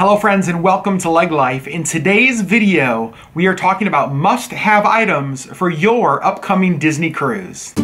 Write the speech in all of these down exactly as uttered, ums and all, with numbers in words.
Hello friends and welcome to LeggLife. In today's video, we are talking about must-have items for your upcoming Disney cruise.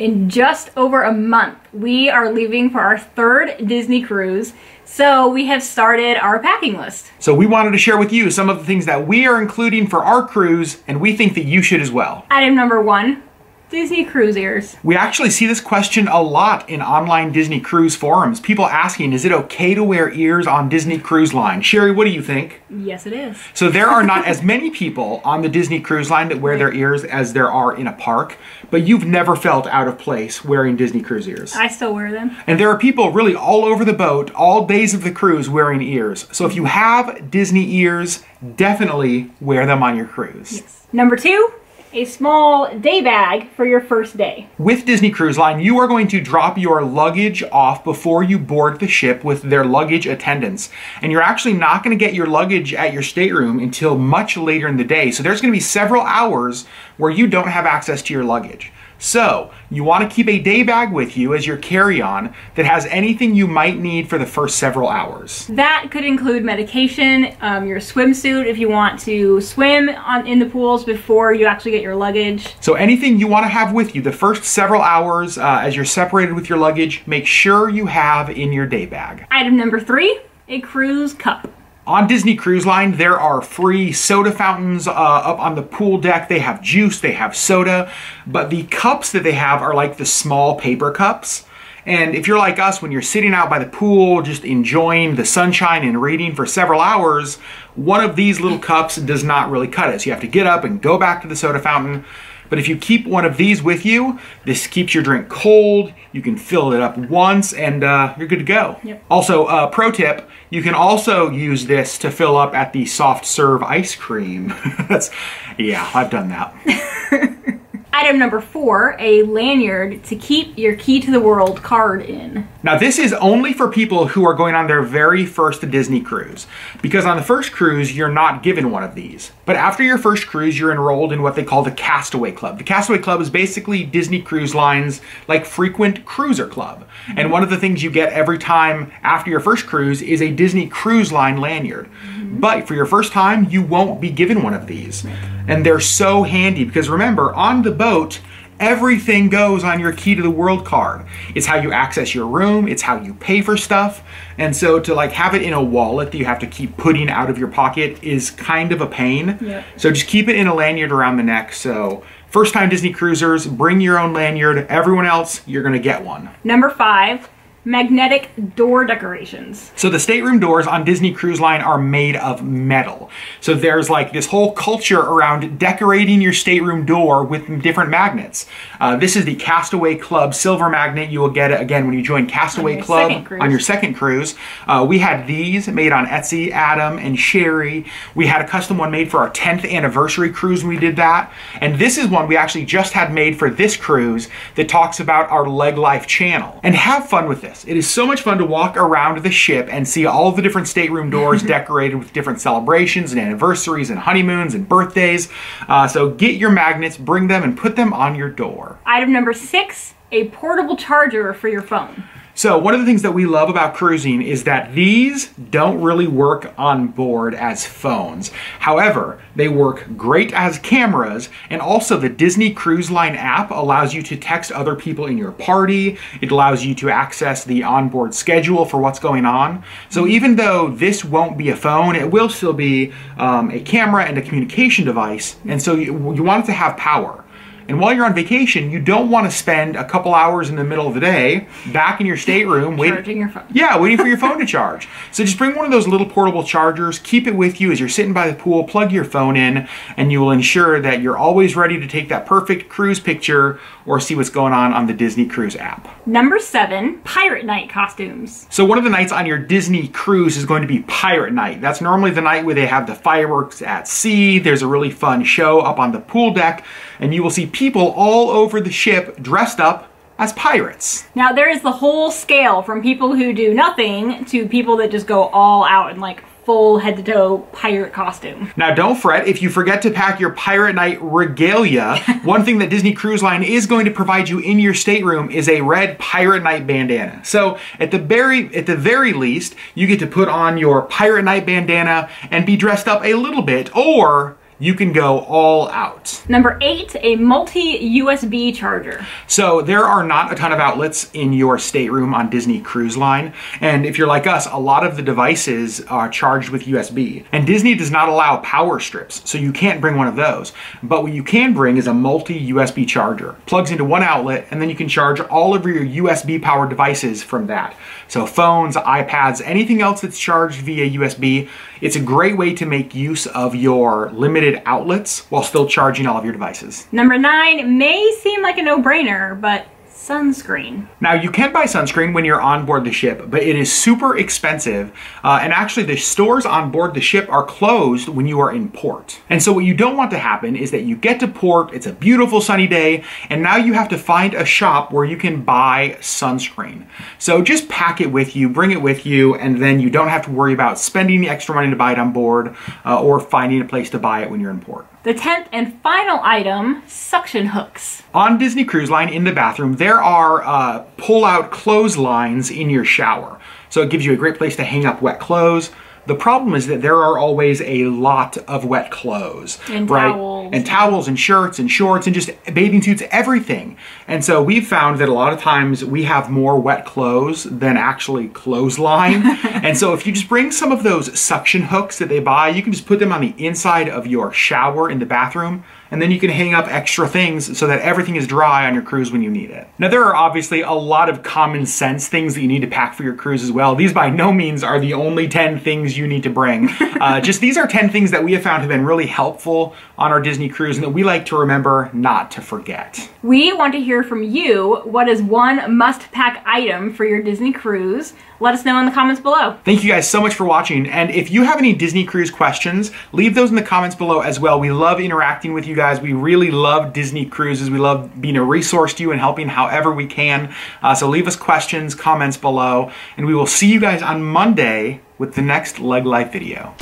In just over a month, we are leaving for our third Disney cruise. So we have started our packing list. So we wanted to share with you some of the things that we are including for our cruise, and we think that you should as well. Item number one. Disney cruise ears. We actually see this question a lot in online Disney cruise forums. People asking, is it okay to wear ears on Disney Cruise Line? Sherry, what do you think? Yes, it is. So there are not as many people on the Disney Cruise Line that wear their ears as there are in a park, but you've never felt out of place wearing Disney cruise ears. I still wear them. And there are people really all over the boat, all days of the cruise, wearing ears. So if you have Disney ears, definitely wear them on your cruise. Yes. Number two. A small day bag for your first day. With Disney Cruise Line, you are going to drop your luggage off before you board the ship with their luggage attendants. And you're actually not gonna get your luggage at your stateroom until much later in the day. So there's gonna be several hours where you don't have access to your luggage. So you wanna keep a day bag with you as your carry-on that has anything you might need for the first several hours. That could include medication, um, your swimsuit if you want to swim on, in the pools before you actually get your luggage. So anything you wanna have with you the first several hours uh, as you're separated with your luggage, make sure you have in your day bag. Item number three, a cruise cup. On Disney Cruise Line, there are free soda fountains uh, up on the pool deck. They have juice, they have soda, but the cups that they have are like the small paper cups. And if you're like us, when you're sitting out by the pool, just enjoying the sunshine and reading for several hours, one of these little cups does not really cut it. So you have to get up and go back to the soda fountain. But if you keep one of these with you, this keeps your drink cold, you can fill it up once, and uh, you're good to go. Yep. Also, uh, pro tip, you can also use this to fill up at the soft serve ice cream. That's, yeah, I've done that. Item number four, a lanyard to keep your Key to the World card in. Now this is only for people who are going on their very first Disney cruise, because on the first cruise, you're not given one of these. But after your first cruise, you're enrolled in what they call the Castaway Club. The Castaway Club is basically Disney Cruise Line's like frequent cruiser club. Mm-hmm. And one of the things you get every time after your first cruise is a Disney Cruise Line lanyard. Mm-hmm. But for your first time, you won't be given one of these. And they're so handy because remember, on the boat, everything goes on your Key to the World card. It's how you access your room, it's how you pay for stuff. And so to like have it in a wallet that you have to keep putting out of your pocket is kind of a pain. Yep. So just keep it in a lanyard around the neck. So first time Disney cruisers, bring your own lanyard. Everyone else, you're gonna get one. Number five. Magnetic door decorations. So the stateroom doors on Disney Cruise Line are made of metal. So there's like this whole culture around decorating your stateroom door with different magnets. Uh, this is the Castaway Club silver magnet. You will get it again when you join Castaway Club on your second cruise. Uh, we had these made on Etsy, Adam and Sherry. We had a custom one made for our tenth anniversary cruise when we did that. And this is one we actually just had made for this cruise that talks about our LeggLife channel. And have fun with this. It is so much fun to walk around the ship and see all the different stateroom doors decorated with different celebrations and anniversaries and honeymoons and birthdays. Uh, so get your magnets, bring them, and put them on your door. Item number six, a portable charger for your phone. So one of the things that we love about cruising is that these don't really work on board as phones. However, they work great as cameras, and also the Disney Cruise Line app allows you to text other people in your party. It allows you to access the onboard schedule for what's going on. So even though this won't be a phone, it will still be um, a camera and a communication device, and so you, you want it to have power. And while you're on vacation, you don't want to spend a couple hours in the middle of the day back in your stateroom waiting. Charging your phone. Yeah, waiting for your phone to charge. So just bring one of those little portable chargers, keep it with you as you're sitting by the pool, plug your phone in, and you will ensure that you're always ready to take that perfect cruise picture or see what's going on on the Disney Cruise app. Number seven, Pirate Night costumes. So one of the nights on your Disney cruise is going to be Pirate Night. That's normally the night where they have the fireworks at sea. There's a really fun show up on the pool deck, and you will see people all over the ship dressed up as pirates. Now there is the whole scale from people who do nothing to people that just go all out and like full head-to-toe pirate costume. Now don't fret if you forget to pack your Pirate Night regalia. One thing that Disney Cruise Line is going to provide you in your stateroom is a red Pirate Night bandana. So at the very, at the very least, you get to put on your Pirate Night bandana and be dressed up a little bit, or you can go all out. Number eight, a multi U S B charger. So there are not a ton of outlets in your stateroom on Disney Cruise Line. And if you're like us, a lot of the devices are charged with U S B. And Disney does not allow power strips, so you can't bring one of those. But what you can bring is a multi U S B charger. Plugs into one outlet, and then you can charge all of your U S B-powered devices from that. So phones, iPads, anything else that's charged via U S B. It's a great way to make use of your limited outlets while still charging all of your devices. Number nine may seem like a no-brainer, but sunscreen. Now you can buy sunscreen when you're on board the ship, but it is super expensive, uh, and actually the stores on board the ship are closed when you are in port. And so what you don't want to happen is that you get to port, it's a beautiful sunny day, and now you have to find a shop where you can buy sunscreen. So just pack it with you, bring it with you, and then you don't have to worry about spending the extra money to buy it on board uh, or finding a place to buy it when you're in port. The tenth and final item, suction hooks. On Disney Cruise Line in the bathroom, there are uh, pull-out clotheslines in your shower. So it gives you a great place to hang up wet clothes. The problem is that there are always a lot of wet clothes. And right? towels. And towels and shirts and shorts and just bathing suits, everything. And so we've found that a lot of times we have more wet clothes than actually clothesline. And so if you just bring some of those suction hooks that they buy, you can just put them on the inside of your shower in the bathroom. And then you can hang up extra things so that everything is dry on your cruise when you need it. Now there are obviously a lot of common sense things that you need to pack for your cruise as well. These by no means are the only ten things you need to bring. Uh, just these are ten things that we have found have been really helpful on our Disney cruise and that we like to remember not to forget. We want to hear from you. What is one must-pack item for your Disney cruise? Let us know in the comments below. Thank you guys so much for watching. And if you have any Disney cruise questions, leave those in the comments below as well. We love interacting with you guys. Guys, we really love Disney cruises. We love being a resource to you and helping however we can. Uh, so leave us questions, comments below, and we will see you guys on Monday with the next LeggLife video.